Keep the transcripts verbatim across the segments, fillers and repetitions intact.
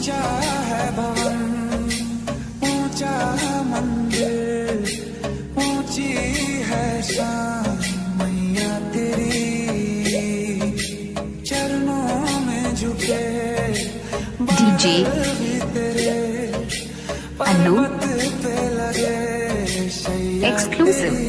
ऊंचा है भवन, ऊंचा मंदिर, ऊंची है शान मैया तेरी। चरणों में झुके बादल भी तेरे, पर्वत पे लगे शैया तेरी।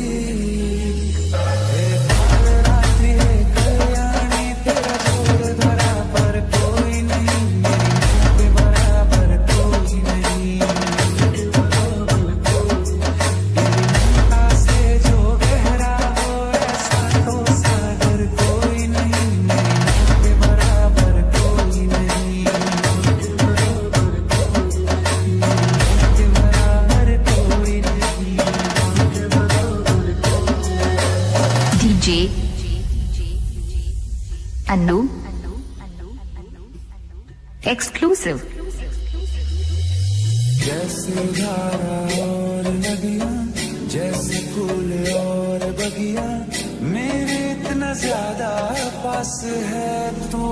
अनु एक्सक्लूसिव। जैसे धारा और नदियां, जैसे फूल और बगिया, मेरे इतना ज्यादा पास है तू।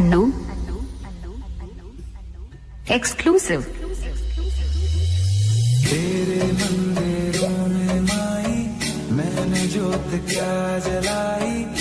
अनु एक्सक्लूसिव। तेरे मंदिरों में माई मैंने ज्योत क्या जलाई।